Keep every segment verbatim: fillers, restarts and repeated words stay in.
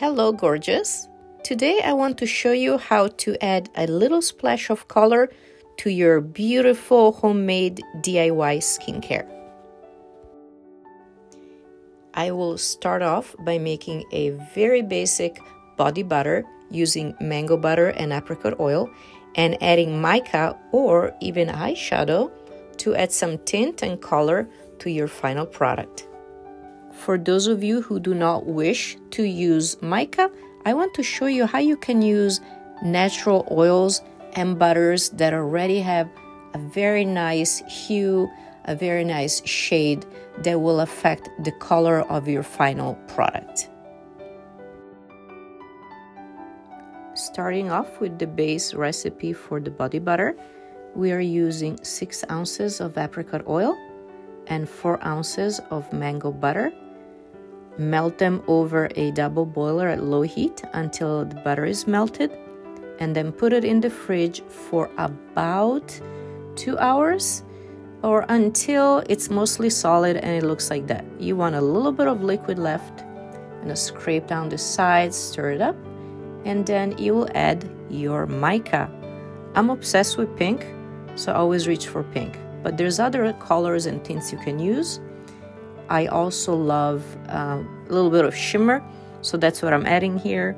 Hello gorgeous! Today I want to show you how to add a little splash of color to your beautiful homemade D I Y skincare. I will start off by making a very basic body butter using mango butter and apricot oil and adding mica or even eyeshadow to add some tint and color to your final product. For those of you who do not wish to use mica, I want to show you how you can use natural oils and butters that already have a very nice hue, a very nice shade that will affect the color of your final product. Starting off with the base recipe for the body butter, we are using six ounces of apricot oil and four ounces of mango butter. Melt them over a double boiler at low heat until the butter is melted, and then put it in the fridge for about two hours or until it's mostly solid and it looks like that. You want a little bit of liquid left, and scrape down the sides, stir it up, and then you will add your mica. I'm obsessed with pink, so I always reach for pink, but there's other colors and tints you can use. I also love uh, a little bit of shimmer, so that's what I'm adding here.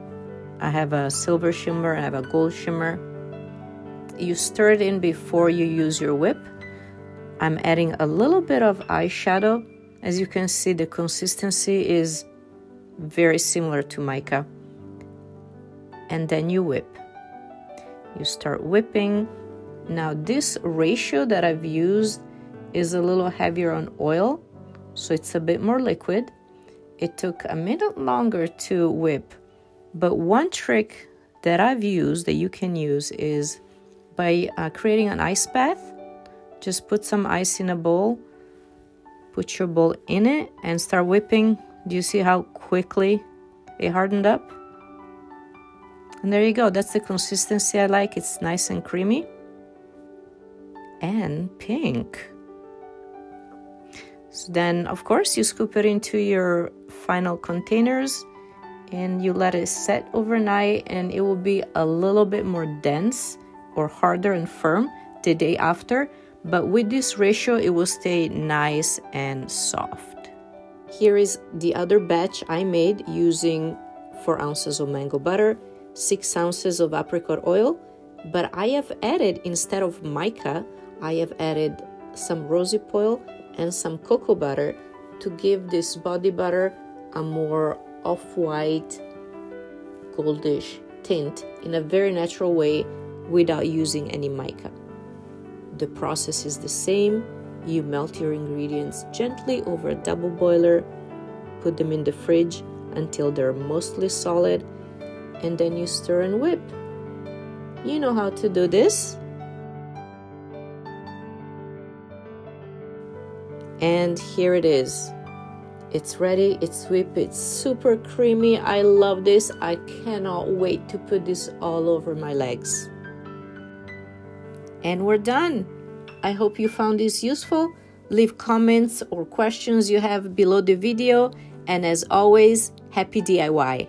I have a silver shimmer, I have a gold shimmer. You stir it in before you use your whip. I'm adding a little bit of eyeshadow. As you can see, the consistency is very similar to mica. And then you whip. You start whipping. Now this ratio that I've used is a little heavier on oil, so it's a bit more liquid. It took a minute longer to whip, but one trick that I've used that you can use is by uh, creating an ice bath. Just put some ice in a bowl, put your bowl in it, and start whipping. Do you see how quickly it hardened up? And there you go, that's the consistency I like. It's nice and creamy and pink. So then, of course, you scoop it into your final containers and you let it set overnight, and it will be a little bit more dense or harder and firm the day after. But with this ratio, it will stay nice and soft. Here is the other batch I made using four ounces of mango butter, six ounces of apricot oil, but I have added, instead of mica, I have added some rosehip oil and some cocoa butter to give this body butter a more off-white goldish tint in a very natural way without using any mica. The process is the same. You melt your ingredients gently over a double boiler, put them in the fridge until they're mostly solid, and then you stir and whip. You know how to do this. And here it is. It's ready, it's whipped, it's super creamy. I love this. I cannot wait to put this all over my legs. And we're done. I hope you found this useful. Leave comments or questions you have below the video. And as always, happy D I Y!